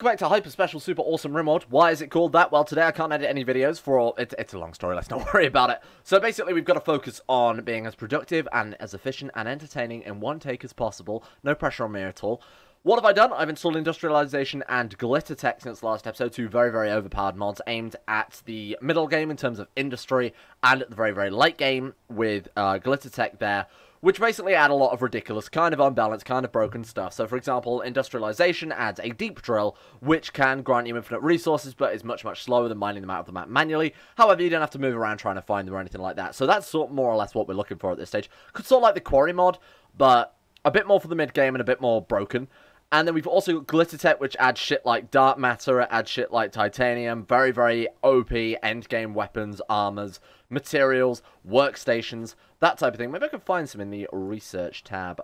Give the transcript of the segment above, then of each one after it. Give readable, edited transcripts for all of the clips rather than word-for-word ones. Go back to Hyper Special Super Awesome Rimmod. Why is it called that? Well, today I can't edit any videos for... It's a long story, let's not worry about it. So basically, we've got to focus on being as productive and as efficient and entertaining in one take as possible. No pressure on me at all. What have I done? I've installed Industrialization and GlitterTech since last episode, two very, very overpowered mods aimed at the middle game in terms of industry and at the very, very late game with GlitterTech there, which basically add a lot of ridiculous, kind of unbalanced, kind of broken stuff. So, for example, Industrialization adds a deep drill, which can grant you infinite resources, but is much, much slower than mining them out of the map manually. However, you don't have to move around trying to find them or anything like that. So that's sort of more or less what we're looking for at this stage. It's sort of like the Quarry mod, but a bit more for the mid-game and a bit more broken. And then we've also got GlitterTech, which adds shit like dark matter, it adds shit like titanium, very, very OP endgame weapons, armors, materials, workstations, that type of thing. Maybe I can find some in the research tab.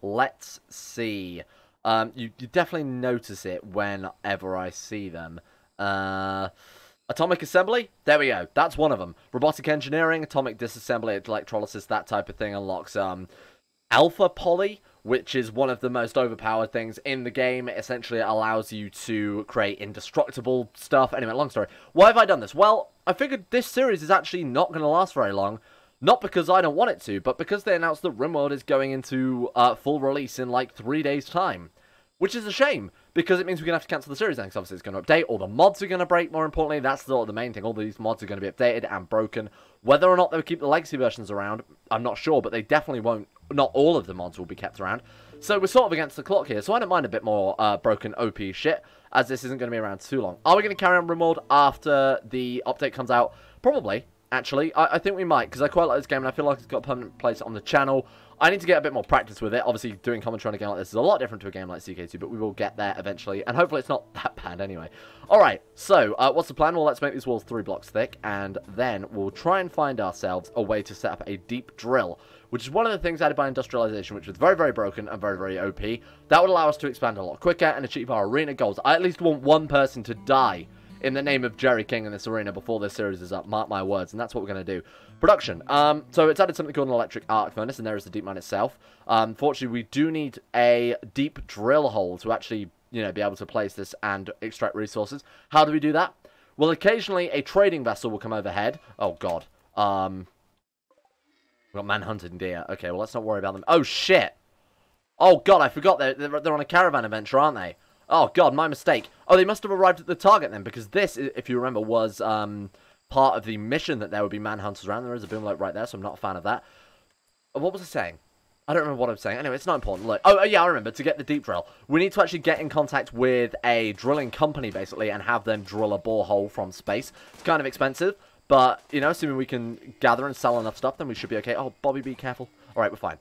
Let's see. You definitely notice it whenever I see them. Atomic assembly? There we go. That's one of them. Robotic engineering, atomic disassembly, electrolysis, that type of thing unlocks Alpha poly, which is one of the most overpowered things in the game. It essentially allows you to create indestructible stuff. Anyway, long story. Why have I done this? Well, I figured this series is actually not going to last very long. Not because I don't want it to, but because they announced that RimWorld is going into full release in like 3 days' time. Which is a shame, because it means we're going to have to cancel the series then, because obviously it's going to update, all the mods are going to break, more importantly, that's sort of the main thing, all these mods are going to be updated and broken. Whether or not they'll keep the legacy versions around, I'm not sure, but they definitely won't, not all of the mods will be kept around. So we're sort of against the clock here, so I don't mind a bit more broken OP shit, as this isn't going to be around too long. Are we going to carry on RimWorld after the update comes out? Probably. Actually, I think we might, because I quite like this game, and I feel like it's got a permanent place on the channel. I need to get a bit more practice with it. Obviously, doing commentary on a game like this is a lot different to a game like CK2, but we will get there eventually, and hopefully it's not that bad anyway. Alright, so, what's the plan? Well, let's make these walls 3 blocks thick, and then we'll try and find ourselves a way to set up a deep drill, which is one of the things added by industrialization, which was very, very broken and very, very OP. That would allow us to expand a lot quicker and achieve our arena goals. I at least want one person to die in the name of Jerry King in this arena before this series is up, mark my words, and that's what we're going to do. Production. So it's added something called an electric arc furnace, and there is the deep mine itself. Unfortunately, we do need a deep drill hole to actually, you know, be able to place this and extract resources. How do we do that? Well, occasionally a trading vessel will come overhead. Oh, God. We've got manhunted deer. Okay, well, let's not worry about them. Oh, shit. Oh, God, I forgot. They're on a caravan adventure, aren't they? Oh, God, my mistake. Oh, they must have arrived at the target then, because this, if you remember, was part of the mission that there would be manhunters around. There is a boom light right there, so I'm not a fan of that. What was I saying? I don't remember what I'm saying. Anyway, it's not important. Look. Oh, yeah, I remember. To get the deep drill, we need to actually get in contact with a drilling company, basically, and have them drill a borehole from space. It's kind of expensive, but, you know, assuming we can gather and sell enough stuff, then we should be okay. Oh, Bobby, be careful. All right, we're fine.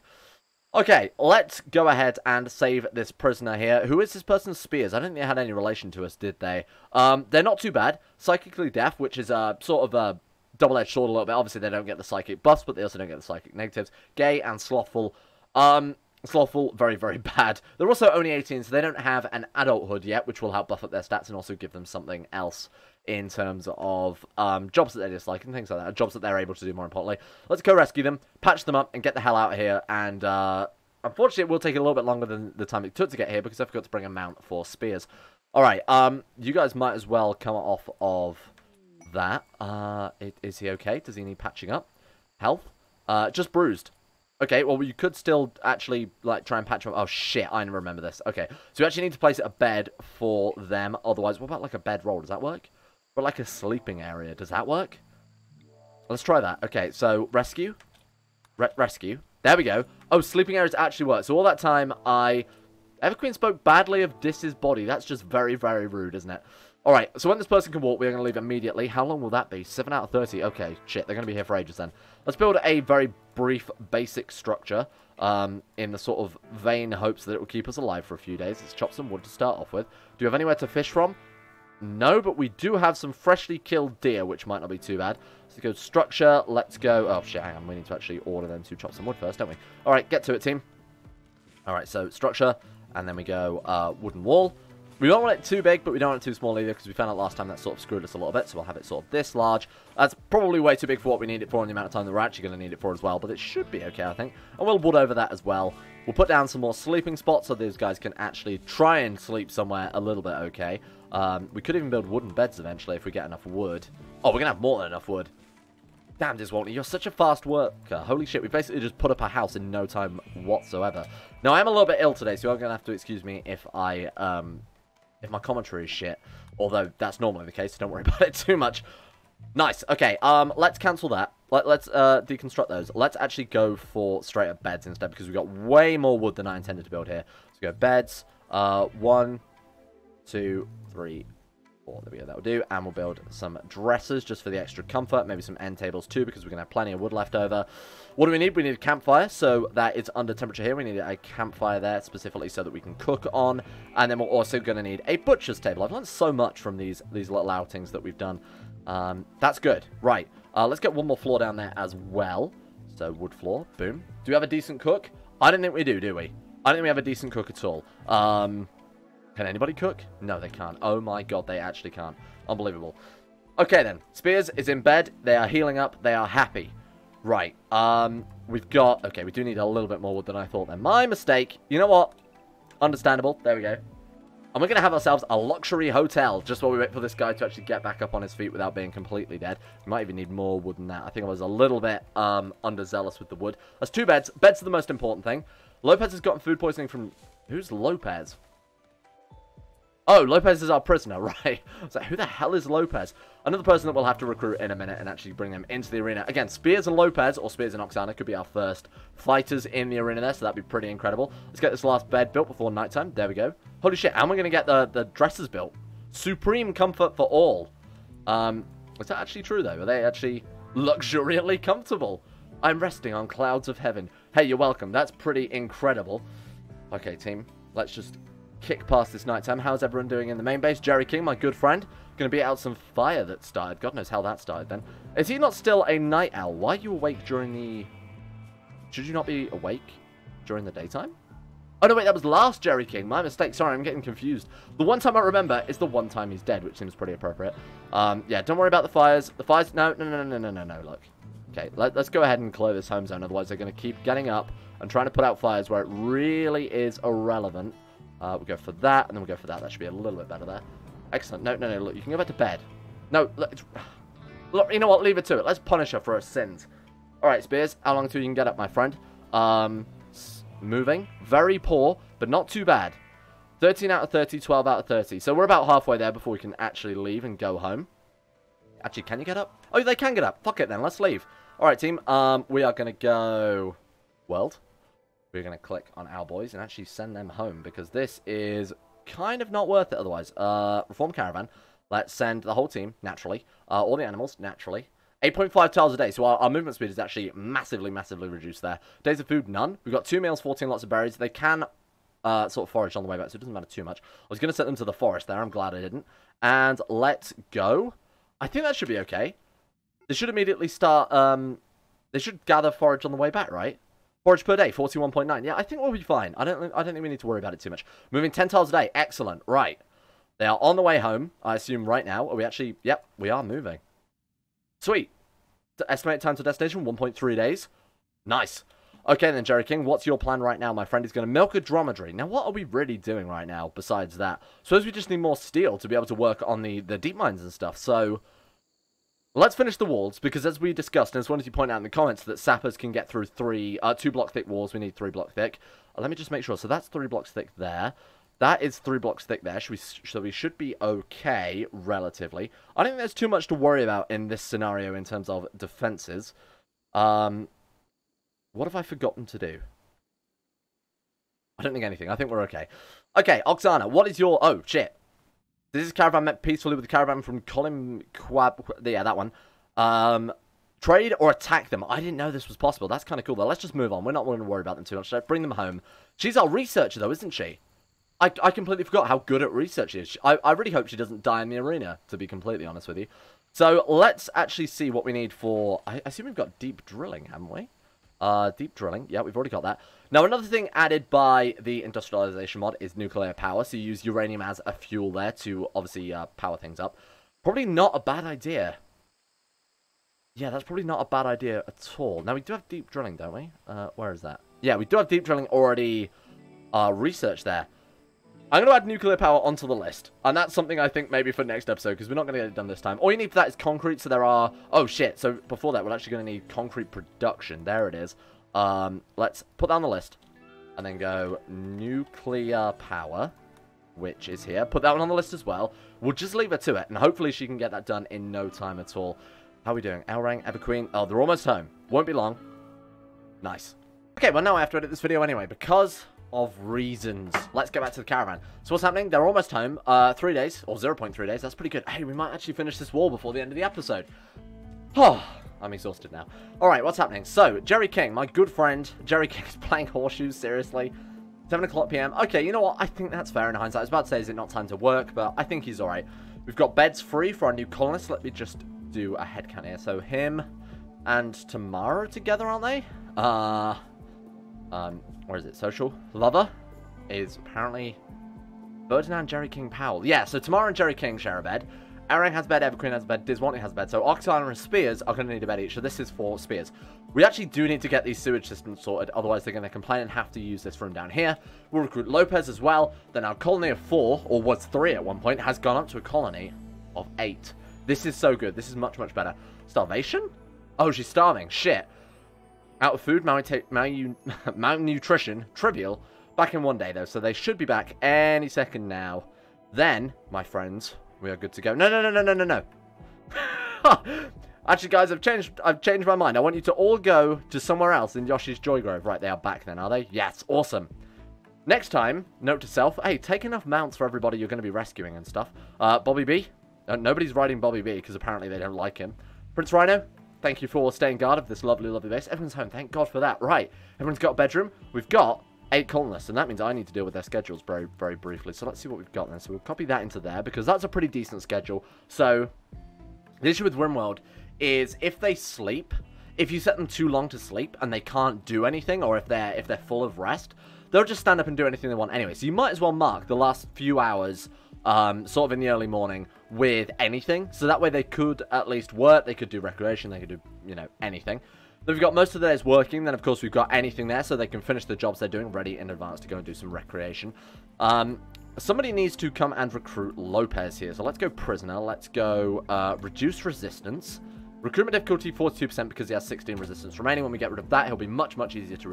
Okay, let's go ahead and save this prisoner here. Who is this person's spears? I don't think they had any relation to us, did they? They're not too bad. Psychically deaf, which is sort of a double-edged sword a little bit. Obviously, they don't get the psychic buffs, but they also don't get the psychic negatives. Gay and slothful. Slothful, very, very bad. They're also only 18, so they don't have an adulthood yet, which will help buff up their stats and also give them something else in terms of jobs that they dislike and things like that, jobs that they're able to do, more importantly. Let's go rescue them, patch them up, and get the hell out of here. And unfortunately, it will take a little bit longer than the time it took to get here because I forgot to bring a mount for spears. All right, you guys might as well come off of that. Is he okay? Does he need patching up? Health? Just bruised. Okay, well, you could still actually, like, try and patch them. Oh, shit, I remember this. Okay, so you actually need to place a bed for them. Otherwise, what about, like, a bed roll? Does that work? Or, like, a sleeping area. Does that work? Let's try that. Okay, so, rescue. Rescue. There we go. Oh, sleeping areas actually work. So, all that time, Everqueen spoke badly of Dis's body. That's just very, very rude, isn't it? All right, so when this person can walk, we're going to leave immediately. How long will that be? 7 out of 30. Okay, shit, they're going to be here for ages then. Let's build a very brief, basic structure in the sort of vain hopes that it will keep us alive for a few days. Let's chop some wood to start off with. Do you have anywhere to fish from? No, but we do have some freshly killed deer, which might not be too bad. So go structure, let's go... Oh, shit, hang on. We need to actually order them to chop some wood first, don't we? All right, get to it, team. All right, so structure, and then we go wooden wall. We don't want it too big, but we don't want it too small either, because we found out last time that sort of screwed us a little bit, so we'll have it sort of this large. That's probably way too big for what we need it for and the amount of time that we're actually going to need it for as well, but it should be okay, I think. And we'll wood over that as well, We'll put down some more sleeping spots so these guys can actually try and sleep somewhere a little bit okay. We could even build wooden beds eventually if we get enough wood. Oh, we're going to have more than enough wood. Damn, Diswaltney, you're such a fast worker. Holy shit, we basically just put up our house in no time whatsoever. Now, I am a little bit ill today, so you're going to have to excuse me if I, if my commentary is shit. Although, that's normally the case, so don't worry about it too much. Nice, okay, let's cancel that. Let's deconstruct those. Let's actually go for straight up beds instead, because we've got way more wood than I intended to build here. So go beds, 1, 2, 3, 4. There we go, that'll do. And we'll build some dressers just for the extra comfort. Maybe some end tables too, because we're going to have plenty of wood left over. What do we need? We need a campfire, so that it's under temperature here. We need a campfire there specifically so that we can cook on. And then we're also going to need a butcher's table. I've learned so much from these little outings that we've done. That's good. Right. Let's get one more floor down there as well. So, wood floor. Boom. Do we have a decent cook? I don't think we do we? I don't think we have a decent cook at all. Can anybody cook? No, they can't. Oh my god, they actually can't. Unbelievable. Okay, then. Spears is in bed. They are healing up. They are happy. Right. We've got... Okay, we do need a little bit more wood than I thought then. My mistake. You know what? Understandable. There we go. And we're going to have ourselves a luxury hotel just while we wait for this guy to actually get back up on his feet without being completely dead. We might even need more wood than that. I think I was a little bit underzealous with the wood. That's 2 beds. Beds are the most important thing. Lopez has gotten food poisoning from... Who's Lopez? Oh, Lopez is our prisoner, right? I was like, who the hell is Lopez? Another person that we'll have to recruit in a minute and actually bring them into the arena. Again, Spears and Lopez, or Spears and Oksana, could be our first fighters in the arena there, so that'd be pretty incredible. Let's get this last bed built before nighttime. There we go. Holy shit, how am I going to get the dressers built? Supreme comfort for all. Is that actually true, though? Are they actually luxuriantly comfortable? I'm resting on clouds of heaven. Hey, you're welcome. That's pretty incredible. Okay, team. Let's just kick past this nighttime. How's everyone doing in the main base? Jerry King, my good friend. Going to be out some fire that started. God knows how that started then. Is he not still a night owl? Why are you awake during the... Should you not be awake during the daytime? Oh, no, wait, that was last Jerry King. My mistake. Sorry, I'm getting confused. The one time I remember is the one time he's dead, which seems pretty appropriate. Yeah, don't worry about the fires. The fires... No, look. Okay, let's go ahead and clear this home zone. Otherwise, they're going to keep getting up and trying to put out fires where it really is irrelevant. We'll go for that, and then we'll go for that. That should be a little bit better there. Excellent. No, look, you can go back to bed. No, look, you know what? Leave it to it. Let's punish her for her sins. All right, Spears, how long till you can get up, my friend? Moving. Very poor, but not too bad. 13 out of 30, 12 out of 30. So we're about halfway there before we can actually leave and go home. Actually, can you get up? Oh, they can get up. Fuck it, then. Let's leave. All right, team. We are going to go... World. We're going to click on our boys and actually send them home because this is kind of not worth it otherwise. Reform Caravan. Let's send the whole team, naturally. All the animals, naturally. 8.5 tiles a day, so our movement speed is actually massively, massively reduced there. Days of food, none. We've got 2 meals, 14 lots of berries. They can sort of forage on the way back, so it doesn't matter too much. I was going to send them to the forest there. I'm glad I didn't. And let's go. I think that should be okay. They should immediately start... they should gather forage on the way back, right? Forage per day, 41.9. Yeah, I think we'll be fine. I don't think we need to worry about it too much. Moving 10 tiles a day. Excellent. Right. They are on the way home, I assume, right now. Are we actually... Yep, we are moving. Sweet. Estimate time to destination, 1.3 days. Nice. Okay, then, Jerry King, what's your plan right now, my friend? He's going to milk a dromedary. Now, what are we really doing right now besides that? Suppose we just need more steel to be able to work on the deep mines and stuff, so... Let's finish the walls, because as we discussed, and as one of you point out in the comments, that sappers can get through 2 block thick walls. We need 3 block thick. Let me just make sure. So that's 3 blocks thick there. That is 3 blocks thick there. So we should be okay, relatively. I don't think there's too much to worry about in this scenario in terms of defenses. What have I forgotten to do? I don't think anything. I think we're okay. Okay, Oksana, what is your... Oh, shit. This is Caravan Met Peacefully with the Caravan from Colin Quab... Yeah, that one. Trade or attack them. I didn't know this was possible. That's kind of cool, though. Let's just move on. We're not willing to worry about them too much. Let's bring them home. She's our researcher, though, isn't she? I completely forgot how good at research she is. I really hope she doesn't die in the arena, to be completely honest with you. So, let's actually see what we need for... I assume we've got deep drilling, haven't we? Deep drilling. Yeah, we've already got that. Now, another thing added by the industrialization mod is nuclear power. So you use uranium as a fuel there to, obviously, power things up. Probably not a bad idea. Yeah, that's probably not a bad idea at all. Now, we do have deep drilling, don't we? Where is that? Yeah, we do have deep drilling already researched there. I'm going to add nuclear power onto the list. And that's something I think maybe for next episode, because we're not going to get it done this time. All you need for that is concrete, so there are... Oh, shit. So before that, we're actually going to need concrete production. There it is. Let's put that on the list. And then go nuclear power, which is here. Put that one on the list as well. We'll just leave her to it, and hopefully she can get that done in no time at all. How are we doing? Elrang, Everqueen. Oh, they're almost home. Won't be long. Nice. Okay, well, now I have to edit this video anyway, because... of reasons. Let's get back to the caravan. So what's happening? They're almost home. 3 days, or 0.3 days. That's pretty good. Hey, we might actually finish this wall before the end of the episode. Oh, I'm exhausted now. All right, what's happening? So, Jerry King, my good friend. Jerry King is playing horseshoes, seriously. 7:00 p.m. Okay, you know what? I think that's fair in hindsight. I was about to say, is it not time to work? But I think he's all right. We've got beds free for our new colonists. Let me just do a headcount here. So him and Tamara together, aren't they? Where is it? Social? Lover is apparently Ferdinand, Jerry King, Powell. Yeah, so tomorrow and Jerry King share a bed. Arang has a bed, Everqueen has a bed, Diswanty has a bed. So Oxana and Spears are going to need a bed each. So this is for Spears. We actually do need to get these sewage systems sorted. Otherwise, they're going to complain and have to use this room down here. We'll recruit Lopez as well. Then our colony of 4, or was 3 at one point, has gone up to a colony of 8. This is so good. This is much, much better. Starvation? Oh, she's starving. Shit. Out of food, malnutrition, trivial. Back in 1 day, though, so they should be back any second now. Then, my friends, we are good to go. No, no, no, no, no, no, no. Actually, guys, I've changed my mind. I want you to all go to somewhere else in Yoshi's Joy Grove. Right, they are back then, are they? Yes, awesome. Next time, note to self, hey, take enough mounts for everybody you're going to be rescuing and stuff. Bobby B. Nobody's riding Bobby B, because apparently they don't like him. Prince Rhino. Thank you for staying guard of this lovely, lovely base. Everyone's home. Thank God for that. Right. Everyone's got a bedroom. We've got 8 colonists, and that means I need to deal with their schedules very, very briefly. So let's see what we've got then. So we'll copy that into there, because that's a pretty decent schedule. So the issue with RimWorld is if they sleep, if you set them too long to sleep and they can't do anything, or if they're full of rest, they'll just stand up and do anything they want anyway. So you might as well mark the last few hours sort of in the early morning with anything, so that way they could at least work, they could do recreation, they could do, you know, anything. Then we've got most of the days working, then of course we've got anything there, so they can finish the jobs they're doing ready in advance to go and do some recreation. Somebody needs to come and recruit Lopez here, so let's go prisoner, let's go reduce resistance. Recruitment difficulty 42% because he has 16 resistance remaining. When we get rid of that, he'll be much, much easier to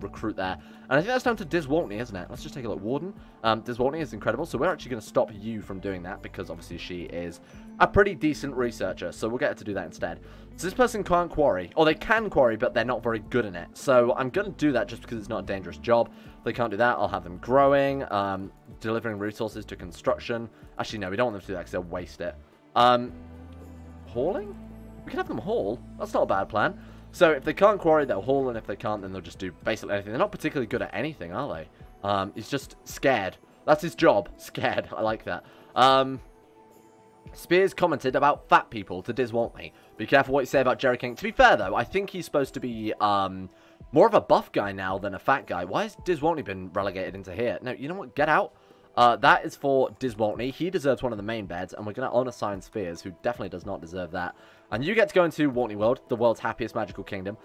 recruit there. And I think that's down to Diswaltney, isn't it? Let's just take a look. Warden. Diswaltney is incredible. So we're actually going to stop you from doing that because obviously she is a pretty decent researcher. So we'll get her to do that instead. So this person can't quarry. Or they can quarry, but they're not very good in it. So I'm going to do that just because it's not a dangerous job. If they can't do that, I'll have them growing, delivering resources to construction. Actually, no, we don't want them to do that because they'll waste it. Hauling? We can have them haul. That's not a bad plan. So if they can't quarry, they'll haul, and if they can't, then they'll just do basically anything. They're not particularly good at anything, are they? He's just scared. That's his job. Scared. I like that. Spears commented about fat people to Diswanty. Be careful what you say about Jerry King. To be fair, though, I think he's supposed to be more of a buff guy now than a fat guy. Why has Diswanty been relegated into here? No, you know what? Get out. That is for Diswaltney. He deserves one of the main beds, and we're going to unassign Spears, who definitely does not deserve that. And you get to go into Waltney World, the world's happiest magical kingdom.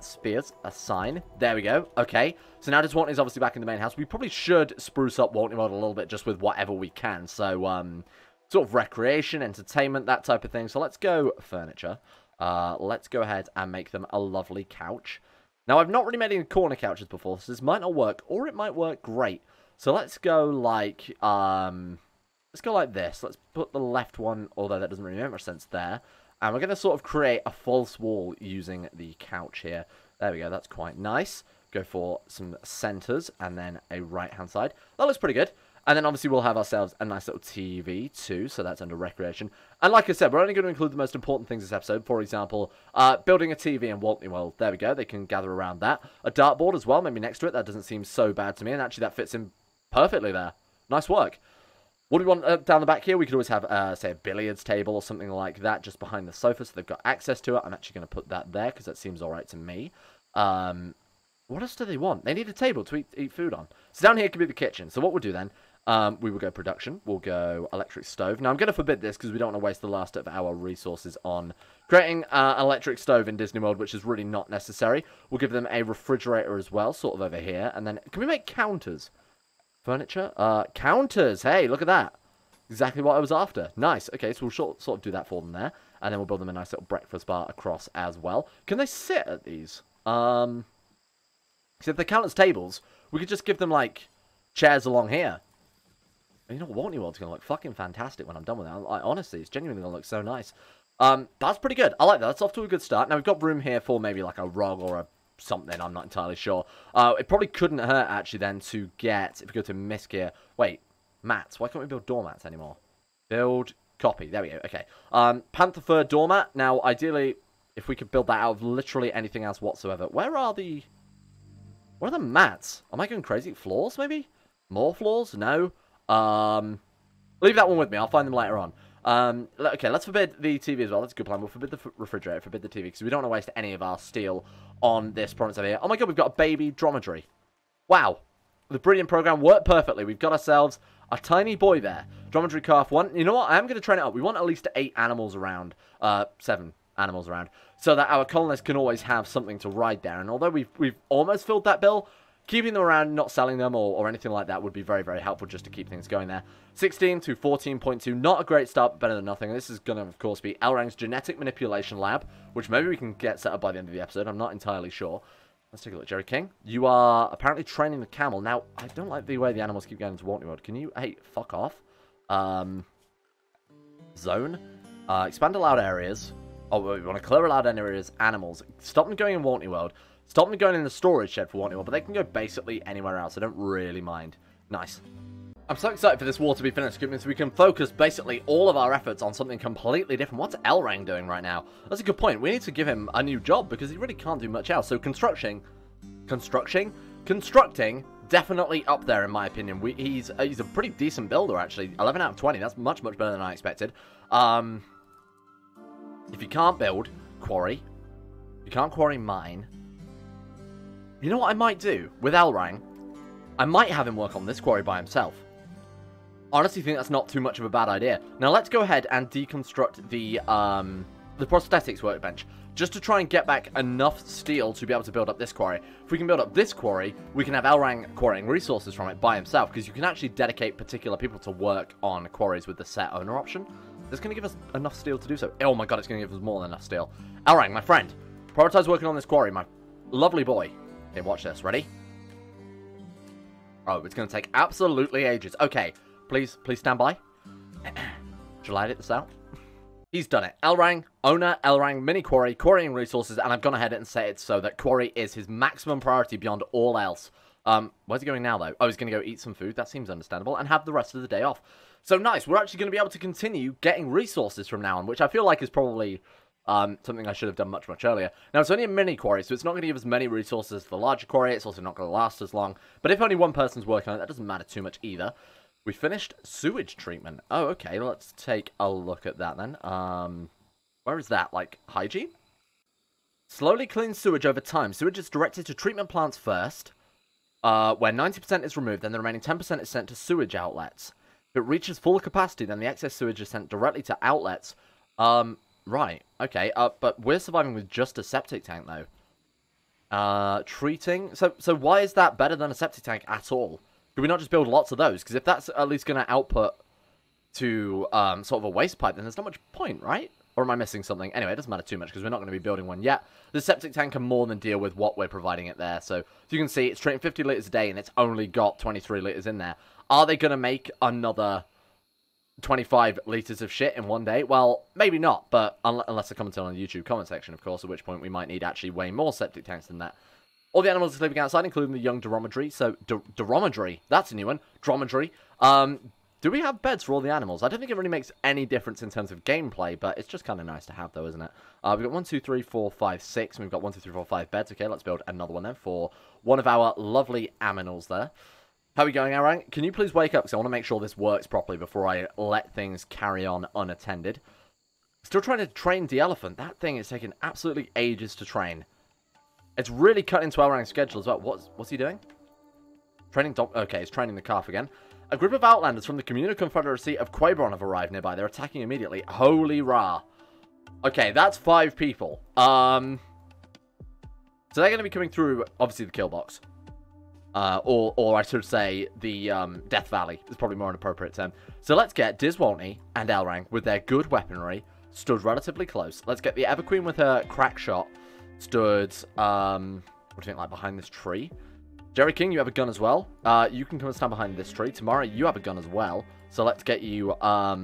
Spears, assign. There we go. Okay. So now Diswaltney's obviously back in the main house. We probably should spruce up Waltney World a little bit just with whatever we can. So, sort of recreation, entertainment, that type of thing. So let's go furniture. Let's go ahead and make them a lovely couch. Now, I've not really made any corner couches before, so this might not work, or it might work great. So let's go like this. Let's put the left one, although that doesn't really make much sense there. And we're going to sort of create a false wall using the couch here. There we go. That's quite nice. Go for some centers and then a right-hand side. That looks pretty good. And then obviously we'll have ourselves a nice little TV too. So that's under recreation. And like I said, we're only going to include the most important things this episode. For example, building a TV in Waltney World. There we go. They can gather around that. A dartboard as well. Maybe next to it. That doesn't seem so bad to me. And actually that fits in perfectly there. Nice work. What do we want down the back here? We could always have, say, a billiards table or something like that just behind the sofa so they've got access to it. I'm actually going to put that there because that seems all right to me. What else do they want? They need a table to eat food on. So down here could be the kitchen. So what we'll do then We will go production. We'll go electric stove. Now, I'm going to forbid this because we don't want to waste the last of our resources on creating an electric stove in Disney World, which is really not necessary. We'll give them a refrigerator as well, sort of over here. And then, can we make counters? Furniture? Counters! Hey, look at that. Exactly what I was after. Nice. Okay, so we'll sort of do that for them there. And then we'll build them a nice little breakfast bar across as well. Can they sit at these? Because if they count as tables, we could just give them, like, chairs along here. And you know what? Waltney World's going to look fucking fantastic when I'm done with that. Like, honestly, it's genuinely going to look so nice. That's pretty good. I like that. That's off to a good start. Now, we've got room here for maybe, like, a rug or a something. I'm not entirely sure. It probably couldn't hurt, actually, then, to get... If we go to misc here... Wait. Mats. Why can't we build doormats anymore? Build... Copy. There we go. Okay. Panther fur doormat. Now, ideally, if we could build that out of literally anything else whatsoever. Where are the... What are the mats? Am I going crazy? Floors, maybe? More floors? No. Leave that one with me. I'll find them later on. Okay, let's forbid the TV as well. That's a good plan. We'll forbid the refrigerator, forbid the TV, because we don't want to waste any of our steel on this province over here. Oh my god, we've got a baby dromedary. Wow. The brilliant program worked perfectly. We've got ourselves a tiny boy there. Dromedary calf one. You know what? I am going to train it up. We want at least 8 animals around. 7 animals around. So that our colonists can always have something to ride there. And although we've almost filled that bill... Keeping them around, not selling them or anything like that would be very, very helpful just to keep things going there. 16 to 14.2, not a great start, but better than nothing. This is going to, of course, be Elrang's genetic manipulation lab, which maybe we can get set up by the end of the episode. I'm not entirely sure. Let's take a look, Jerry King. You are apparently training the camel. Now, I don't like the way the animals keep going into Waltney World. Can you... Hey, fuck off. Zone. Expand allowed areas. Oh, we want to clear allowed areas, animals. Stop them going in Waltney World. Stop them going in the storage shed for Waltney World, but they can go basically anywhere else. I don't really mind. Nice. I'm so excited for this war to be finished, because we can focus basically all of our efforts on something completely different. What's Elrang doing right now? That's a good point. We need to give him a new job, because he really can't do much else. So constructing, definitely up there in my opinion. He's a pretty decent builder, actually. 11 out of 20. That's much, much better than I expected. If you can't build, quarry. If you can't quarry, mine. You know what I might do with Elrang? I might have him work on this quarry by himself. Honestly, think that's not too much of a bad idea. Now, let's go ahead and deconstruct the prosthetics workbench, just to try and get back enough steel to be able to build up this quarry. If we can build up this quarry, we can have Elrang quarrying resources from it by himself, because you can actually dedicate particular people to work on quarries with the set owner option. That's going to give us enough steel to do so. Oh my god, it's going to give us more than enough steel. Elrang, my friend, prioritize working on this quarry, my lovely boy. Okay, watch this. Ready? Oh, it's going to take absolutely ages. Okay, please stand by. Shall I edit this out? He's done it. Elrang, owner, Elrang, mini quarry, quarrying resources, and I've gone ahead and set it so that quarry is his maximum priority beyond all else. Where's he going now, though? Oh, he's going to go eat some food. That seems understandable, and have the rest of the day off. So, nice. We're actually going to be able to continue getting resources from now on, which I feel like is probably... something I should have done much, much earlier. Now, it's only a mini quarry, so it's not going to give as many resources as the larger quarry. It's also not going to last as long. But if only one person's working on it, that doesn't matter too much either. We finished sewage treatment. Oh, okay. Let's take a look at that then. Where is that? Like, hygiene? Slowly clean sewage over time. Sewage is directed to treatment plants first, where 90% is removed, then the remaining 10% is sent to sewage outlets. If it reaches full capacity, then the excess sewage is sent directly to outlets. Right, okay, but we're surviving with just a septic tank, though. Treating... So why is that better than a septic tank at all? Could we not just build lots of those? Because if that's at least going to output to, sort of a waste pipe, then there's not much point, right? Or am I missing something? Anyway, it doesn't matter too much, because we're not going to be building one yet. The septic tank can more than deal with what we're providing it there, so... As you can see, it's treating 50 litres a day, and it's only got 23 litres in there. Are they going to make another... 25 litres of shit in one day? Well, maybe not, but unless I comment on the YouTube comment section, of course, at which point we might need actually way more septic tanks than that. All the animals are sleeping outside, including the young dromedary. So, dromedary, that's a new one. Dromedary. Do we have beds for all the animals? I don't think it really makes any difference in terms of gameplay, but it's just kind of nice to have, though, isn't it? We've got 1, 2, 3, 4, 5, 6, and we've got 1, 2, 3, 4, 5 beds. Okay, let's build another one, then, for one of our lovely aminals there. How are we going, Elrang? Can you please wake up? Because I want to make sure this works properly before I let things carry on unattended. Still trying to train the elephant. That thing is taking absolutely ages to train. It's really cut into Elrang's schedule as well. What's he doing? Training... Okay, he's training the calf again. A group of outlanders from the communal confederacy of Quabron have arrived nearby. They're attacking immediately. Holy rah. Okay, that's 5 people. So they're going to be coming through, obviously, the kill box. Or I should say, the Death Valley is probably more an appropriate term. So let's get Diswaltney and Elrang with their good weaponry stood relatively close. Let's get the Everqueen with her crack shot stood, what do you think, like behind this tree? Jerry King, you have a gun as well. You can come and stand behind this tree. Tamara, you have a gun as well. So let's get you, I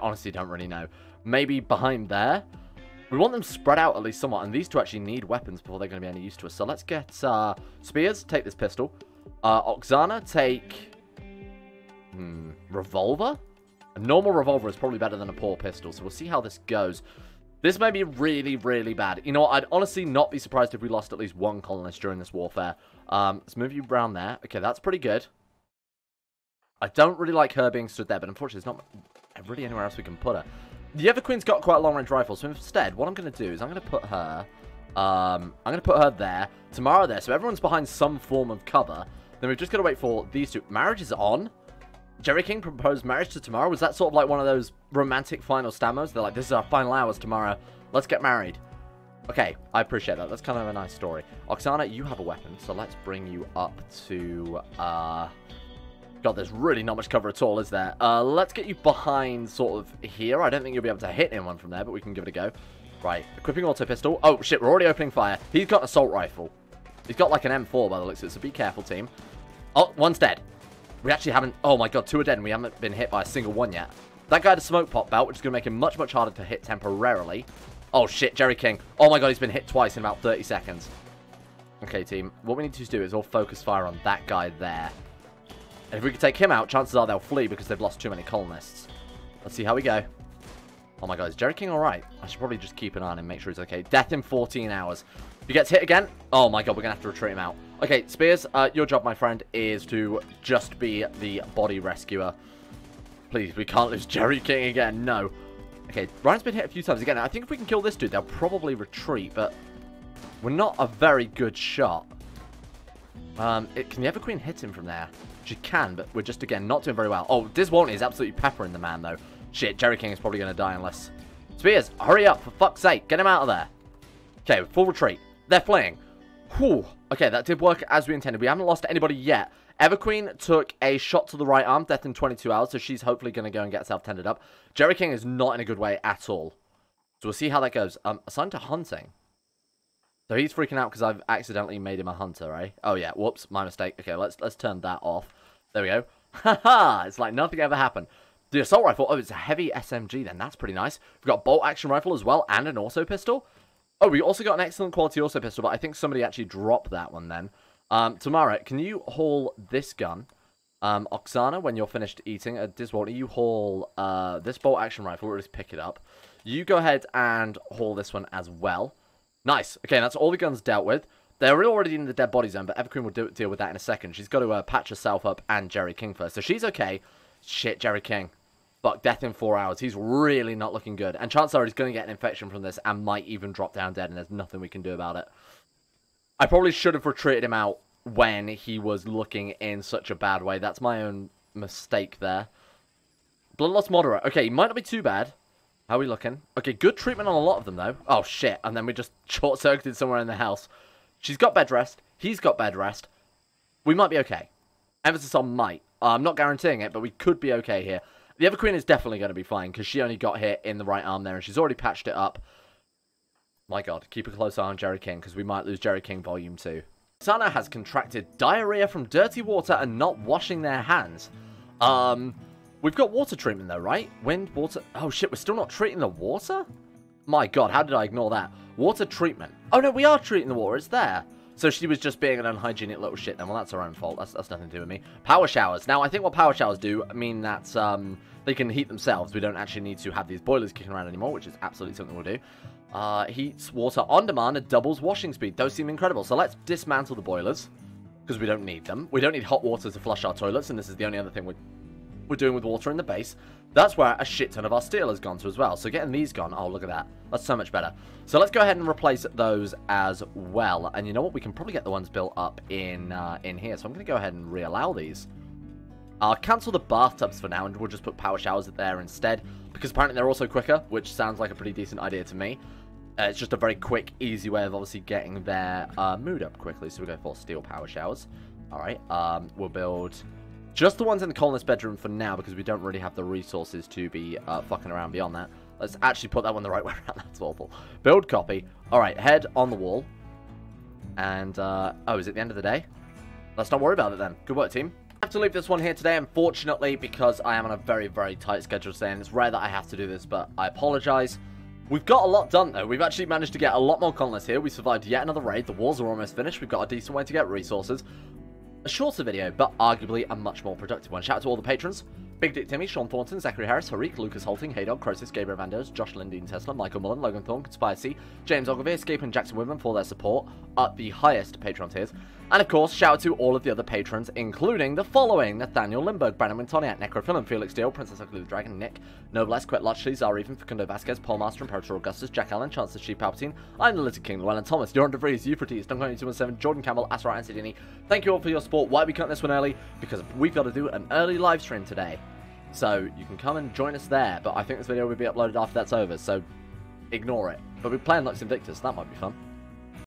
honestly don't really know. Maybe behind there? We want them spread out at least somewhat, and these two actually need weapons before they're going to be any use to us. So let's get Spears, take this pistol. Oksana, take... revolver? A normal revolver is probably better than a poor pistol, so we'll see how this goes. This may be really, really bad. You know what? I'd honestly not be surprised if we lost at least one colonist during this warfare. Let's move you around there. Okay, that's pretty good. I don't really like her being stood there, but unfortunately there's not really anywhere else we can put her. The Everqueen's got quite a long-range rifle, so instead, what I'm going to do is I'm going to put her... I'm going to put her there, Tamara there, so everyone's behind some form of cover. Then we've just got to wait for these two. Marriage is on. Jerry King proposed marriage to Tamara. Was that sort of like one of those romantic final stammers? They're like, this is our final hours, Tamara. Let's get married. Okay, I appreciate that. That's kind of a nice story. Oksana, you have a weapon, so let's bring you up to... God, there's really not much cover at all, is there? Let's get you behind sort of here. I don't think you'll be able to hit anyone from there, but we can give it a go. Right, equipping auto pistol. Oh, shit, we're already opening fire. He's got an assault rifle. He's got like an M4 by the looks of it, so be careful, team. Oh, one's dead. We actually haven't... Oh, my God, two are dead, and we haven't been hit by a single one yet. That guy had a smoke pop belt, which is going to make him much, much harder to hit temporarily. Oh, shit, Jerry King. Oh, my God, he's been hit twice in about 30 seconds. Okay, team, what we need to do is all focus fire on that guy there. And if we can take him out, chances are they'll flee because they've lost too many colonists. Let's see how we go. Oh my God, is Jerry King alright? I should probably just keep an eye on him, make sure he's okay. Death in 14 hours. If he gets hit again, oh my God, we're going to have to retreat him out. Okay, Spears, your job, my friend, is to just be the body rescuer. Please, we can't lose Jerry King again, no. Okay, Ryan's been hit a few times again. I think if we can kill this dude, they'll probably retreat, but we're not a very good shot. Can the Everqueen hit him from there? She can, but we're just, again, not doing very well. Oh, Diswaltney is absolutely peppering the man, though. Shit, Jerry King is probably going to die unless... Spears, hurry up, for fuck's sake. Get him out of there. Okay, full retreat. They're fleeing. Whew. Okay, that did work as we intended. We haven't lost anybody yet. Everqueen took a shot to the right arm, death in 22 hours, so she's hopefully going to go and get herself tended up. Jerry King is not in a good way at all. So we'll see how that goes. Assigned to hunting. So he's freaking out because I've accidentally made him a hunter, eh? Oh, yeah. Whoops. My mistake. Okay, let's turn that off. There we go. Haha! It's like nothing ever happened. The assault rifle. Oh, it's a heavy SMG then. That's pretty nice. We've got bolt action rifle as well and an auto pistol. Oh, we also got an excellent quality auto pistol, but I think somebody actually dropped that one then. Tamara, can you haul this gun? Oksana, when you're finished eating at Diswaltney, you haul this bolt action rifle. We'll just pick it up. You go ahead and haul this one as well. Nice. Okay, that's all the guns dealt with. They're already in the dead body zone, but Everqueen will deal with that in a second. She's got to patch herself up and Jerry King first. So she's okay. Shit, Jerry King. Fuck, death in 4 hours. He's really not looking good. And chances are he's going to get an infection from this and might even drop down dead, and there's nothing we can do about it. I probably should have retreated him out when he was looking in such a bad way. That's my own mistake there. Blood loss moderate. Okay, he might not be too bad. How are we looking? Okay, good treatment on a lot of them, though. Oh, shit. And then we just short-circuited somewhere in the house. She's got bed rest. He's got bed rest. We might be okay. Emphasis on might. I'm not guaranteeing it, but we could be okay here. The Everqueen is definitely going to be fine, because she only got hit in the right arm there, and she's already patched it up. My God, keep a close eye on Jerry King, because we might lose Jerry King Volume 2. Sana has contracted diarrhea from dirty water and not washing their hands. We've got water treatment though, right? Wind, water... Oh shit, we're still not treating the water? My God, how did I ignore that? Water treatment. Oh no, we are treating the water, it's there. So she was just being an unhygienic little shit then. Well, that's her own fault. That's nothing to do with me. Power showers. Now, I think what power showers do mean that they can heat themselves. We don't actually need to have these boilers kicking around anymore, which is absolutely something we'll do. Heats water on demand and doubles washing speed. Those seem incredible. So let's dismantle the boilers because we don't need them. We don't need hot water to flush our toilets, and this is the only other thing we're doing with water in the base. That's where a shit ton of our steel has gone to as well. So getting these gone, oh, look at that. That's so much better. So let's go ahead and replace those as well. And you know what? We can probably get the ones built up in here. So I'm going to go ahead and reallow these. I'll cancel the bathtubs for now and we'll just put power showers there instead, because apparently they're also quicker, which sounds like a pretty decent idea to me. It's just a very quick, easy way of obviously getting their mood up quickly, so we go for steel power showers. Alright, we'll build just the ones in the colonist bedroom for now, because we don't really have the resources to be fucking around beyond that. Let's actually put that one the right way around, that's awful. Build copy. Alright, head on the wall. And, oh, is it the end of the day? Let's not worry about it then. Good work, team. I have to leave this one here today, unfortunately, because I am on a very, very tight schedule today, and it's rare that I have to do this, but I apologize. We've got a lot done, though. We've actually managed to get a lot more colonists here. We survived yet another raid. The walls are almost finished. We've got a decent way to get resources. A shorter video, but arguably a much more productive one. Shout out to all the patrons. Big Dick Timmy, Sean Thornton, Zachary Harris, Harik, Lucas Holting, Haydog, Croesus, Gabriel Vandos, Josh Lindeen Tesla, Michael Mullen, Logan Thorne, Conspiracy, James Ogilvie, Escape, and Jackson Woodman for their support at the highest Patreon tiers. And of course, shout out to all of the other patrons, including the following: Nathaniel Lindbergh, Brandon Wintoniak, Necrofilm, Felix Deal, Princess Ugly the Dragon, Nick, Noblesse, Quetlotchley, Zareven, Facundo Vasquez, Paul Master, Imperator Augustus, Jack Allen, Chancellor Sheep Palpatine, I'm the Lizard King, Llewellyn Thomas, Yoran DeVries, Euphrates, Duncan217, Jordan Campbell, Asra Ancidini. Thank you all for your support. Why are we cutting this one early? Because we've got to do an early live stream today. So you can come and join us there, but I think this video will be uploaded after that's over, so ignore it. But we're playing Lux Invictus, that might be fun.